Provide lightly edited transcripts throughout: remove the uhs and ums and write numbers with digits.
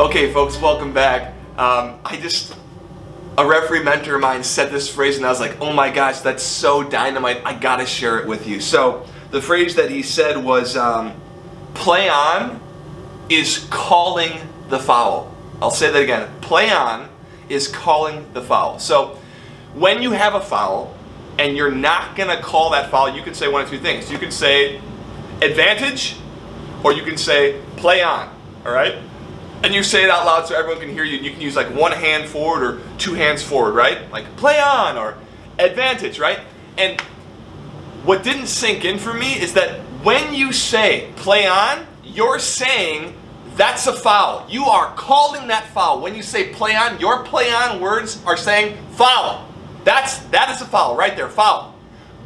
Okay folks, welcome back. A referee mentor of mine said this phrase and I was like, oh my gosh, that's so dynamite, I gotta share it with you. So the phrase that he said was, play on is calling the foul. I'll say that again, play on is calling the foul. So when you have a foul and you're not gonna call that foul, you can say one of two things. You can say advantage, or you can say play on, all right? And you say it out loud so everyone can hear you, and you can use like one hand forward or two hands forward, right? Like play on or advantage, right? And what didn't sink in for me is that when you say play on, you're saying that's a foul. You are calling that foul. When you say play on, your play on words are saying foul. That is a foul right there, foul.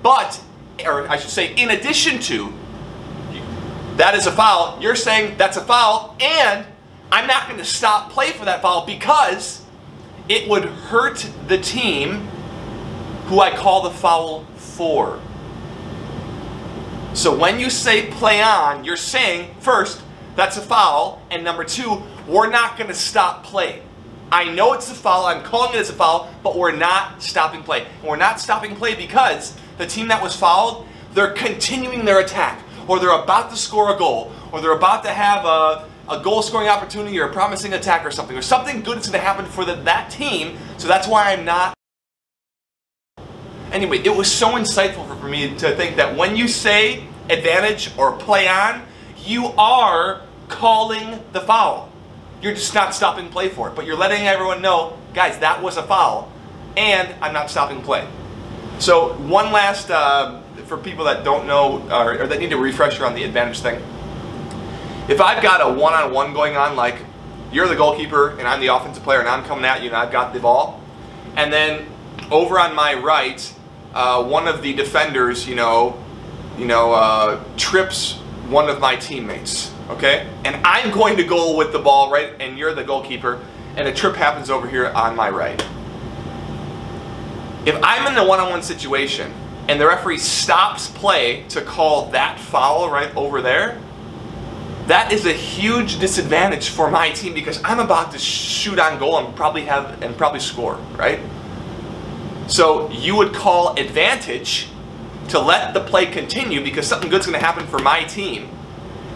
But, or I should say in addition to, that is a foul, you're saying that's a foul, and I'm not going to stop play for that foul because it would hurt the team who I call the foul for. So when you say play on, you're saying, first, that's a foul, and number two, we're not going to stop play. I know it's a foul, I'm calling it as a foul, but we're not stopping play. And we're not stopping play because the team that was fouled, they're continuing their attack, or they're about to score a goal, or they're about to have a goal-scoring opportunity or a promising attack or something good is going to happen for that team, so that's why I'm not. Anyway, it was so insightful for me to think that when you say advantage or play on, you are calling the foul. You're just not stopping play for it, but you're letting everyone know, guys, that was a foul, and I'm not stopping play. So one last, for people that don't know, or that need a refresher on the advantage thing. If I've got a one-on-one going on, like you're the goalkeeper and I'm the offensive player and I'm coming at you and I've got the ball, and then over on my right, one of the defenders, trips one of my teammates, okay? And I'm going to goal with the ball, right? And you're the goalkeeper, and a trip happens over here on my right. If I'm in a one-on-one situation and the referee stops play to call that foul right over there, that is a huge disadvantage for my team because I'm about to shoot on goal and probably score, right? So you would call advantage to let the play continue because something good's going to happen for my team,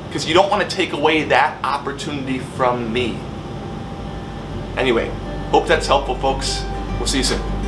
because you don't want to take away that opportunity from me. Anyway, hope that's helpful, folks. We'll see you soon.